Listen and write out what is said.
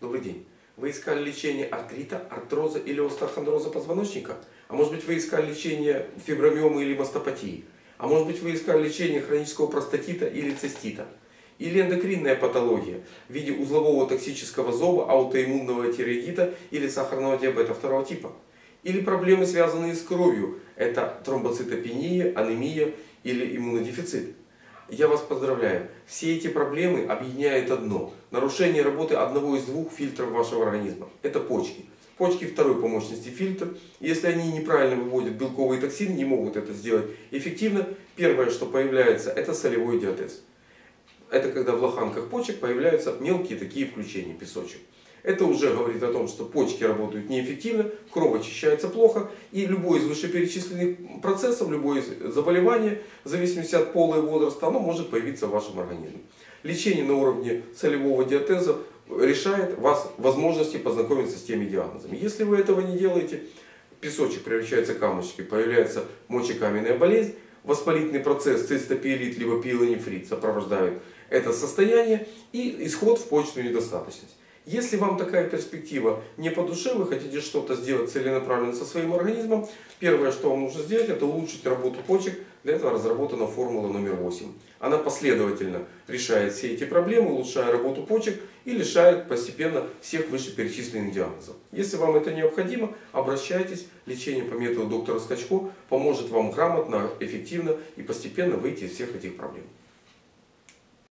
Добрый день. Вы искали лечение артрита, артроза или остеохондроза позвоночника? А может быть, вы искали лечение фибромиомы или мастопатии? А может быть, вы искали лечение хронического простатита или цистита? Или эндокринная патология в виде узлового токсического зоба, аутоиммунного тиреоидита или сахарного диабета 2 типа? Или проблемы, связанные с кровью, это тромбоцитопения, анемия или иммунодефицит? Я вас поздравляю, все эти проблемы объединяет одно – нарушение работы одного из двух фильтров вашего организма. Это почки. Почки второй по мощности фильтр. Если они неправильно выводят белковые токсины, не могут это сделать эффективно, первое, что появляется, это солевой диатез. Это когда в лоханках почек появляются мелкие такие включения, песочек. Это уже говорит о том, что почки работают неэффективно, кровь очищается плохо, и любой из вышеперечисленных процессов, любое из заболеваний, в зависимости от пола и возраста, оно может появиться в вашем организме. Лечение на уровне солевого диатеза решает вас возможности познакомиться с теми диагнозами. Если вы этого не делаете, песочек превращается в камушки, появляется мочекаменная болезнь, воспалительный процесс, цистопиелит либо пиелонефрит сопровождают это состояние и исход в почечную недостаточность. Если вам такая перспектива не по душе, вы хотите что-то сделать целенаправленно со своим организмом, первое, что вам нужно сделать, это улучшить работу почек. Для этого разработана формула номер 8. Она последовательно решает все эти проблемы, улучшая работу почек и лишает постепенно всех вышеперечисленных диагнозов. Если вам это необходимо, обращайтесь. Лечение по методу доктора Скачко поможет вам грамотно, эффективно и постепенно выйти из всех этих проблем.